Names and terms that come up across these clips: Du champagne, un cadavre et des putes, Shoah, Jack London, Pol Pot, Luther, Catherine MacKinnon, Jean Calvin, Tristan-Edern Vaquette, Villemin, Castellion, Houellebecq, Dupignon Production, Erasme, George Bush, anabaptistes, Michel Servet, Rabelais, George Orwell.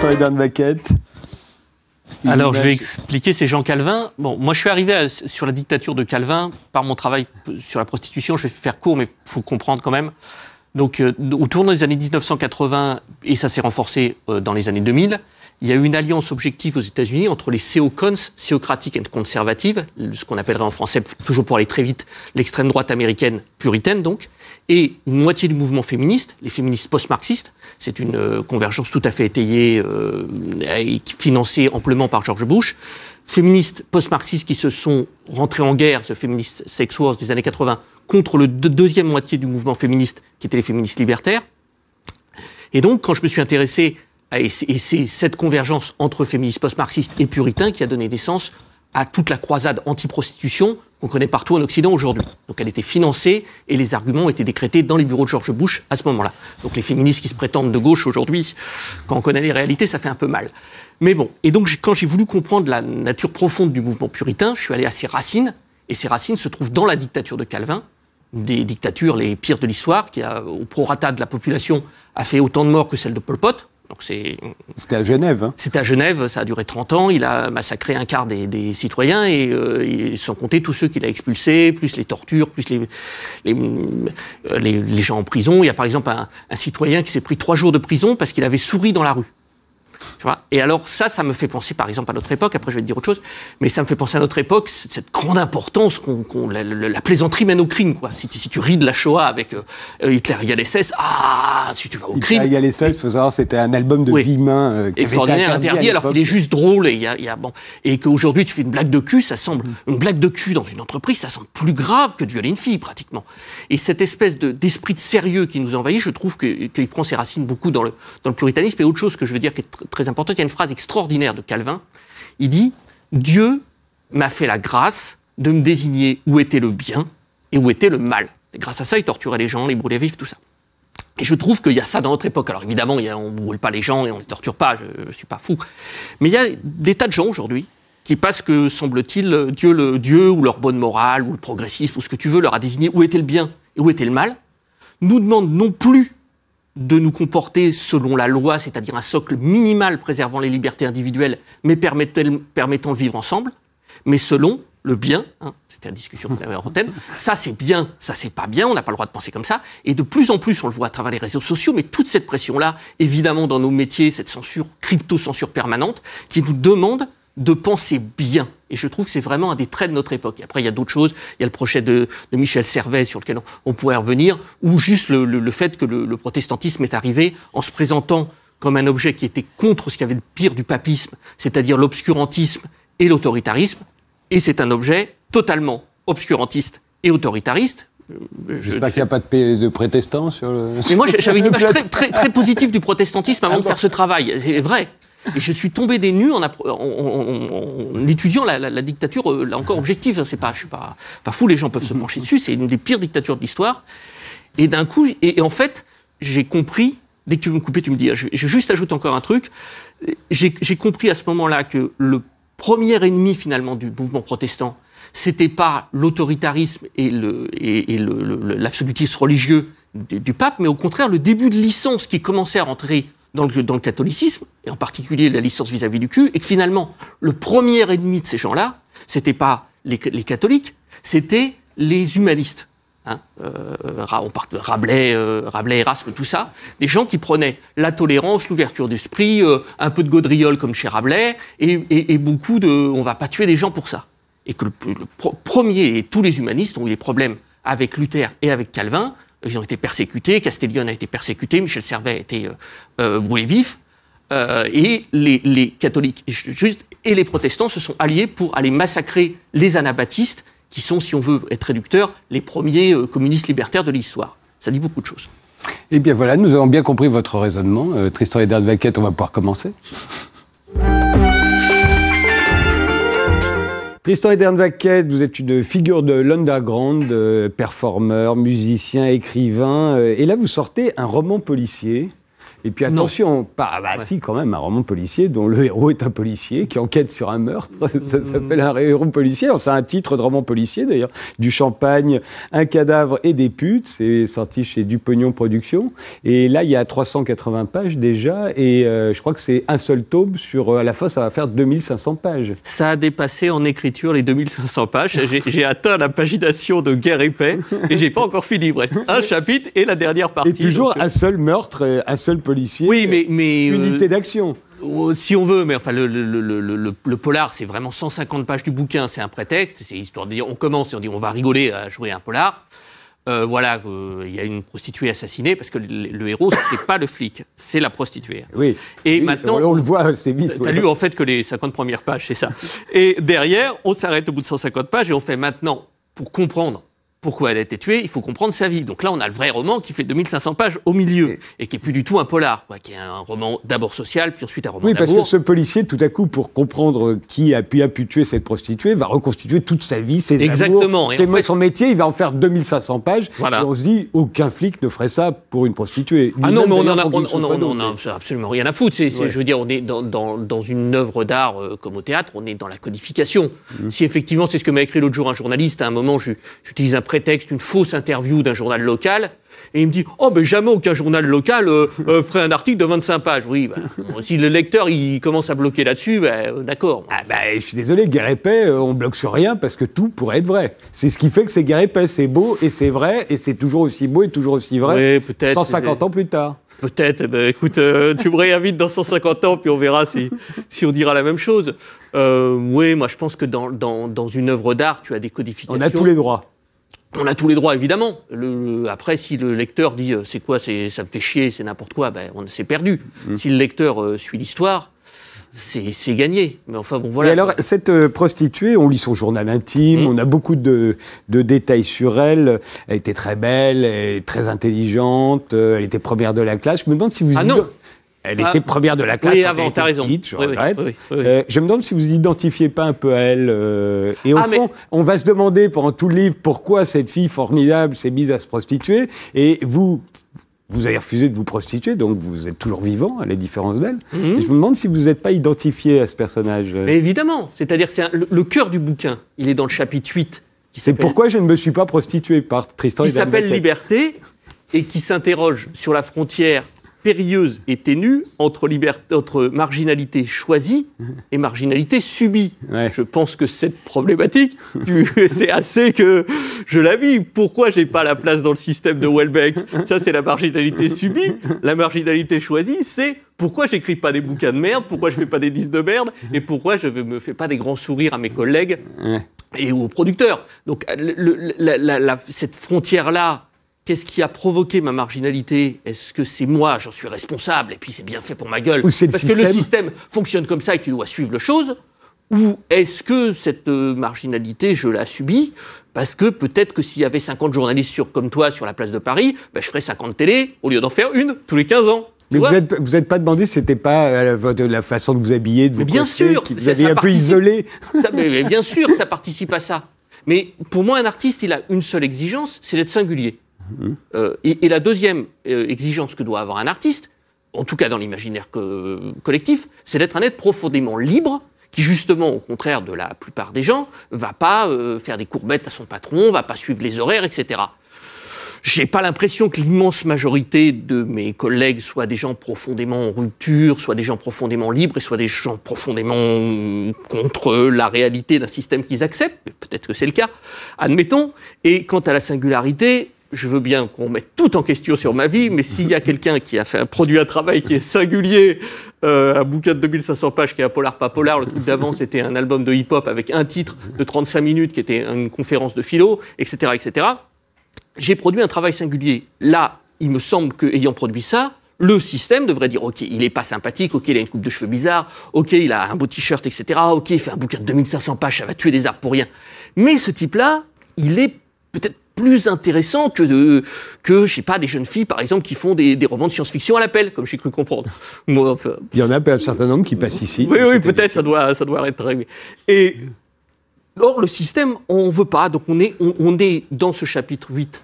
Tristan-Edern Vaquette. Alors, je vais expliquer, c'est Jean Calvin. Bon, moi, je suis arrivé sur la dictature de Calvin par mon travail sur la prostitution. Je vais faire court, mais il faut comprendre quand même. Donc, au tournant des années 1980, et ça s'est renforcé dans les années 2000, il y a eu une alliance objective aux États-Unis entre les CO-cons, séocratiques et conservatives, ce qu'on appellerait en français, toujours pour aller très vite, l'extrême droite américaine puritaine, donc, et une moitié du mouvement féministe, les féministes post-marxistes. C'est une convergence tout à fait étayée, financée amplement par George Bush. Féministes post-marxistes qui se sont rentrés en guerre, ce féministe sex wars des années 80, contre le deuxième moitié du mouvement féministe, qui étaient les féministes libertaires. Et donc, quand je me suis intéressé... Et c'est cette convergence entre féministes post-marxistes et puritains qui a donné naissance à toute la croisade anti-prostitution qu'on connaît partout en Occident aujourd'hui. Donc elle était financée et les arguments étaient décrétés dans les bureaux de George Bush à ce moment-là. Donc les féministes qui se prétendent de gauche aujourd'hui, quand on connaît les réalités, ça fait un peu mal. Mais bon, et donc quand j'ai voulu comprendre la nature profonde du mouvement puritain, je suis allé à ses racines, et ses racines se trouvent dans la dictature de Calvin, une des dictatures les pires de l'histoire, qui a, au prorata de la population, a fait autant de morts que celle de Pol Pot. C'était à Genève. Hein. C'était à Genève, ça a duré 30 ans, il a massacré un quart des citoyens, et sans compter tous ceux qu'il a expulsés, plus les tortures, plus les gens en prison. Il y a par exemple un citoyen qui s'est pris 3 jours de prison parce qu'il avait souri dans la rue. Tu vois, et alors ça me fait penser par exemple à notre époque, après je vais te dire autre chose, mais ça me fait penser à notre époque, cette grande importance, la plaisanterie mène au crime, quoi. Si tu ris de la Shoah avec Hitler et l'SS, si tu vas au crime... Hitler et l'SS, il faut savoir, c'était un album de Villemin... extraordinaire, interdit alors qu'il est juste drôle, et qu'aujourd'hui tu fais une blague de cul, ça semble... Une blague de cul dans une entreprise, ça semble plus grave que de violer une fille, pratiquement. Et cette espèce d'esprit de sérieux qui nous envahit, je trouve qu'il prend ses racines beaucoup dans le puritanisme, et autre chose que je veux dire qui est très importante, il y a une phrase extraordinaire de Calvin. Il dit « Dieu m'a fait la grâce de me désigner où était le bien et où était le mal. » Et grâce à ça, il torturait les gens, les brûlait vifs, tout ça. Et je trouve qu'il y a ça dans notre époque. Alors évidemment, on ne brûle pas les gens et on ne les torture pas, je ne suis pas fou. Mais il y a des tas de gens aujourd'hui qui passent que, semble-t-il, Dieu ou leur bonne morale ou le progressisme ou ce que tu veux leur a désigné où était le bien et où était le mal, nous demandent non plus de nous comporter selon la loi, c'est-à-dire un socle minimal préservant les libertés individuelles, mais permettant de vivre ensemble, mais selon le bien, hein, c'était la discussion qu'on avait en antenne, ça c'est bien, ça c'est pas bien, on n'a pas le droit de penser comme ça, et de plus en plus, on le voit à travers les réseaux sociaux, mais toute cette pression-là, évidemment dans nos métiers, cette censure, crypto-censure permanente, qui nous demande de penser bien. Et je trouve que c'est vraiment un des traits de notre époque. Et après, il y a d'autres choses. Il y a le projet de Michel Servet sur lequel on pourrait revenir, ou juste le fait que le protestantisme est arrivé en se présentant comme un objet qui était contre ce qu'il y avait de pire du papisme, c'est-à-dire l'obscurantisme et l'autoritarisme. Et c'est un objet totalement obscurantiste et autoritariste. J'espère qu'il n'y a pas de protestants sur le... Mais moi, j'avais une image très, très, très positive du protestantisme avant de faire ce travail. C'est vrai. Et je suis tombé des nues en étudiant la dictature, là encore objective. Hein, je ne suis pas fou, les gens peuvent se pencher dessus. C'est une des pires dictatures de l'histoire. Et d'un coup, et en fait, j'ai compris, dès que tu veux me couper, tu me dis, je juste ajoute encore un truc. J'ai compris à ce moment-là que le premier ennemi, finalement, du mouvement protestant, c'était pas l'autoritarisme et l'absolutisme religieux du pape, mais au contraire, le début de licence qui commençait à rentrer dans le catholicisme, et en particulier la licence vis-à-vis du cul, et que finalement, le premier ennemi de ces gens-là, c'était pas les catholiques, c'était les humanistes. Hein, on parle de Rabelais, Erasme, tout ça, des gens qui prenaient la tolérance, l'ouverture d'esprit, un peu de gaudriole comme chez Rabelais, et beaucoup de « on va pas tuer des gens pour ça ». Et que le premier, et tous les humanistes ont eu des problèmes avec Luther et avec Calvin. Ils ont été persécutés, Castellion a été persécuté, Michel Servet a été brûlé vif, et les catholiques et les protestants se sont alliés pour aller massacrer les anabaptistes, qui sont, si on veut être réducteur, les premiers communistes libertaires de l'histoire. Ça dit beaucoup de choses. Eh bien voilà, nous avons bien compris votre raisonnement. Tristan-Edern Vaquette, on va pouvoir commencer. Tristan-Edern Vaquette, vous êtes une figure de l'underground, performeur, musicien, écrivain. Et là, vous sortez un roman policier Et puis attention, si quand même, un roman policier dont le héros est un policier qui enquête sur un meurtre, ça s'appelle un héros policier. Alors c'est un titre de roman policier d'ailleurs, Du champagne, un cadavre et des putes, c'est sorti chez Dupignon Production. Et là il y a 380 pages déjà et je crois que c'est un seul tome sur, à la fin ça va faire 2500 pages. Ça a dépassé en écriture les 2500 pages, j'ai atteint la pagination de Guerre et Paix et j'ai pas encore fini, il me reste un chapitre et la dernière partie. Et toujours donc... un seul meurtre, un seul policier, oui, mais unité d'action. Si on veut, mais enfin le polar, c'est vraiment 150 pages du bouquin, c'est un prétexte, c'est histoire de dire, on commence et on dit on va rigoler à jouer un polar. Voilà, il y a une prostituée assassinée parce que le héros, c'est pas le flic, c'est la prostituée. Oui. Et oui, maintenant, on le voit, c'est vite. T'as lu en fait que les 50 premières pages, c'est ça. Et derrière, on s'arrête au bout de 150 pages et on fait maintenant pour comprendre. Pourquoi elle a été tuée, il faut comprendre sa vie. Donc là, on a le vrai roman qui fait 2500 pages au milieu et qui n'est plus du tout un polar, quoi, qui est un roman d'abord social, puis ensuite un roman d'amour. Oui, parce que ce policier, tout à coup, pour comprendre qui a pu tuer cette prostituée, va reconstituer toute sa vie, ses amours, et en fait, son métier, il va en faire 2500 pages. Voilà. Et on se dit, aucun flic ne ferait ça pour une prostituée. Ah non, mais on en a absolument rien à foutre. Je veux dire, on est dans une œuvre d'art comme au théâtre, on est dans la codification. Si effectivement, c'est ce que m'a écrit l'autre jour un journaliste, à un moment, j'utilise un prétexte, une fausse interview d'un journal local, et il me dit « Oh, mais jamais aucun journal local ferait un article de 25 pages. » Oui, si le lecteur, il commence à bloquer là-dessus, d'accord. Ah je suis désolé, Guerre et Paix, on bloque sur rien parce que tout pourrait être vrai. C'est ce qui fait que c'est Guerre et Paix, c'est beau et c'est vrai, et c'est toujours aussi beau et toujours aussi vrai, oui, 150 ans plus tard. Peut-être, écoute, tu me réinvites dans 150 ans, puis on verra si on dira la même chose. Oui, moi, je pense que dans une œuvre d'art, tu as des codifications. On a tous les droits. On a tous les droits, évidemment. Après, si le lecteur dit « c'est quoi, ça me fait chier, c'est n'importe quoi », ben, c'est perdu. Si le lecteur suit l'histoire, c'est gagné. Mais enfin, bon, voilà. Et alors, cette prostituée, on lit son journal intime, on a beaucoup de détails sur elle. Elle était très belle, elle était très intelligente, elle était première de la classe. Je me demande si vous... Elle était première de la classe, oui, avant, elle était petite, je regrette. Oui. Je me demande si vous identifiez pas un peu à elle. Et au fond, on va se demander pendant tout le livre pourquoi cette fille formidable s'est mise à se prostituer. Et vous avez refusé de vous prostituer, donc vous êtes toujours vivant, à la différence d'elle. Et je me demande si vous n'êtes pas identifié à ce personnage. Mais évidemment, c'est-à-dire que le cœur du bouquin, il est dans le chapitre 8. C'est pourquoi je ne me suis pas prostitué par Tristan-Edern Vaquette. Qui s'appelle Liberté et qui s'interroge sur la frontière périlleuse et ténue entre marginalité choisie et marginalité subie. Ouais. Je pense que cette problématique, c'est assez que je la vis. Pourquoi j'ai pas la place dans le système de Houellebecq? Ça, c'est la marginalité subie. La marginalité choisie, c'est pourquoi j'écris pas des bouquins de merde, pourquoi je fais pas des disques de merde et pourquoi je me fais pas des grands sourires à mes collègues et aux producteurs. Donc, cette frontière-là, qu'est-ce qui a provoqué ma marginalité? Est-ce que c'est moi, j'en suis responsable, et puis c'est bien fait pour ma gueule? Parce que le système fonctionne comme ça et tu dois suivre les choses. Ou est-ce que cette marginalité, je la subis? Parce que peut-être que s'il y avait 50 journalistes comme toi sur la place de Paris, ben je ferais 50 télés au lieu d'en faire une tous les 15 ans. Mais vous n'êtes pas demandé si c'était pas la façon de vous habiller, de vous coiffer, qui vous avez un peu isolé? Mais bien sûr que ça participe à ça. Mais pour moi, un artiste, il a une seule exigence, c'est d'être singulier. Et la deuxième exigence que doit avoir un artiste, en tout cas dans l'imaginaire collectif, c'est d'être un être profondément libre, qui justement, au contraire de la plupart des gens, va pas faire des courbettes à son patron, va pas suivre les horaires, etc. J'ai pas l'impression que l'immense majorité de mes collègues soient des gens profondément en rupture, soient des gens profondément libres et soient des gens profondément contre la réalité d'un système qu'ils acceptent. Peut-être que c'est le cas, admettons. Et quant à la singularité... Je veux bien qu'on mette tout en question sur ma vie, mais s'il y a quelqu'un qui a fait un produit à travail qui est singulier, un bouquin de 2500 pages qui est un polar pas polar, le truc d'avant c'était un album de hip-hop avec un titre de 35 minutes qui était une conférence de philo, etc. etc. J'ai produit un travail singulier. Là, il me semble qu'ayant produit ça, le système devrait dire « Ok, il n'est pas sympathique, ok, il a une coupe de cheveux bizarre, ok, il a un beau t-shirt, etc. Ok, il fait un bouquin de 2500 pages, ça va tuer des arbres pour rien. » Mais ce type-là, il est peut-être plus intéressant que je sais pas, des jeunes filles, par exemple, qui font des romans de science-fiction à l'appel, comme j'ai cru comprendre. Moi, enfin, il y en a un certain nombre qui passent ici. Oui, peut-être, ça doit être réglé. Et, or, le système, on ne veut pas. Donc, on est dans ce chapitre 8.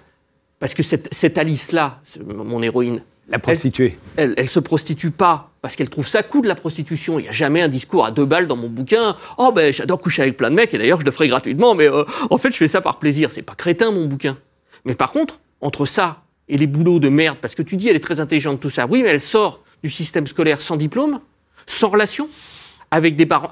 Parce que cette Alice-là, mon héroïne, La prostituée. Elle se prostitue pas, parce qu'elle trouve ça cool de la prostitution. Il n'y a jamais un discours à 2 balles dans mon bouquin. « Oh ben, j'adore coucher avec plein de mecs, et d'ailleurs je le ferai gratuitement, mais en fait je fais ça par plaisir. » C'est pas crétin mon bouquin. Mais par contre, entre ça et les boulots de merde, parce que tu dis elle est très intelligente, tout ça, oui, mais elle sort du système scolaire sans diplôme, sans relation, avec des parents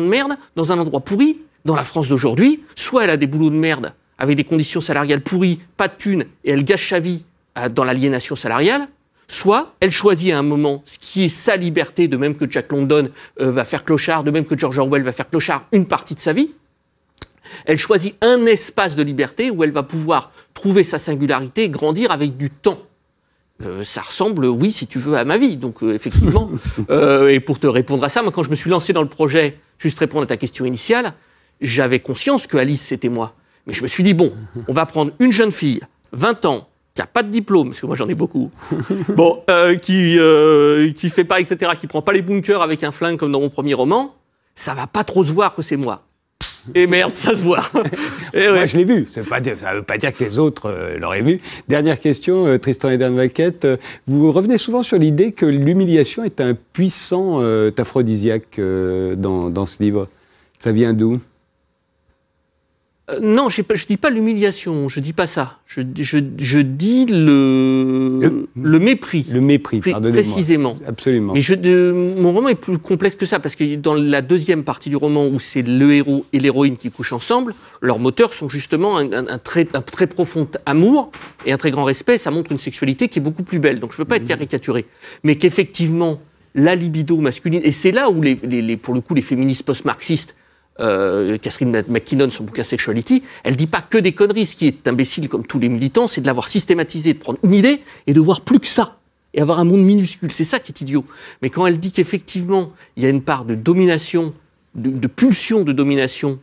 de merde, dans un endroit pourri, dans la France d'aujourd'hui. Soit elle a des boulots de merde, avec des conditions salariales pourries, pas de thunes, et elle gâche sa vie dans l'aliénation salariale. Soit elle choisit à un moment ce qui est sa liberté, de même que Jack London va faire clochard, de même que George Orwell va faire clochard une partie de sa vie. Elle choisit un espace de liberté où elle va pouvoir trouver sa singularité et grandir avec du temps. Ça ressemble, oui, si tu veux, à ma vie, donc effectivement. Et pour te répondre à ça, moi, quand je me suis lancé dans le projet, juste répondre à ta question initiale, j'avais conscience que Alice, c'était moi. Mais je me suis dit, bon, on va prendre une jeune fille, 20 ans, qui n'a pas de diplôme, parce que moi j'en ai beaucoup, bon, qui fait pas, etc., qui prend pas les bunkers avec un flingue comme dans mon premier roman, ça va pas trop se voir que c'est moi. Et merde, ça se voit. Et ouais. Moi je l'ai vu, ça veut pas dire que les autres l'auraient vu. Dernière question, Tristan-Edern Vaquette, vous revenez souvent sur l'idée que l'humiliation est un puissant aphrodisiaque dans ce livre. Ça vient d'où ? Non, je ne dis pas l'humiliation, je ne dis pas ça. Je dis le mépris. Le mépris, pardonnez-moi. Précisément. Absolument. Mais mon roman est plus complexe que ça, parce que dans la deuxième partie du roman, où c'est le héros et l'héroïne qui couchent ensemble, leurs moteurs sont justement un très profond amour et un très grand respect. Ça montre une sexualité qui est beaucoup plus belle. Donc je ne veux pas être caricaturé. Mais qu'effectivement, la libido masculine... Et c'est là où, pour le coup, les féministes post-marxistes, Catherine MacKinnon, son bouquin Sexuality, elle ne dit pas que des conneries. Ce qui est imbécile, comme tous les militants, c'est de l'avoir systématisé, de prendre une idée et de voir plus que ça, et avoir un monde minuscule. C'est ça qui est idiot. Mais quand elle dit qu'effectivement, il y a une part de domination, de pulsion de domination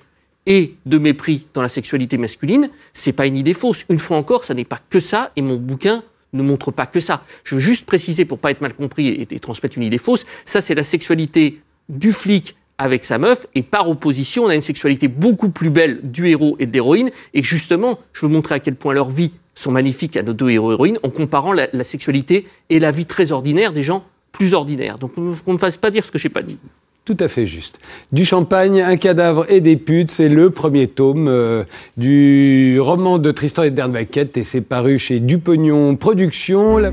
et de mépris dans la sexualité masculine, c'est pas une idée fausse. Une fois encore, ça n'est pas que ça, et mon bouquin ne montre pas que ça. Je veux juste préciser, pour pas être mal compris et transmettre une idée fausse, ça c'est la sexualité du flic avec sa meuf, et par opposition, on a une sexualité beaucoup plus belle du héros et de l'héroïne, et justement, je veux montrer à quel point leurs vies sont magnifiques à nos deux héros-héroïnes, en comparant la sexualité et la vie très ordinaire des gens plus ordinaires. Donc, qu'on ne fasse pas dire ce que je n'ai pas dit. Tout à fait juste. Du champagne, un cadavre et des putes, c'est le premier tome du roman de Tristan-Edern Vaquette, et c'est paru chez Dupignon Production.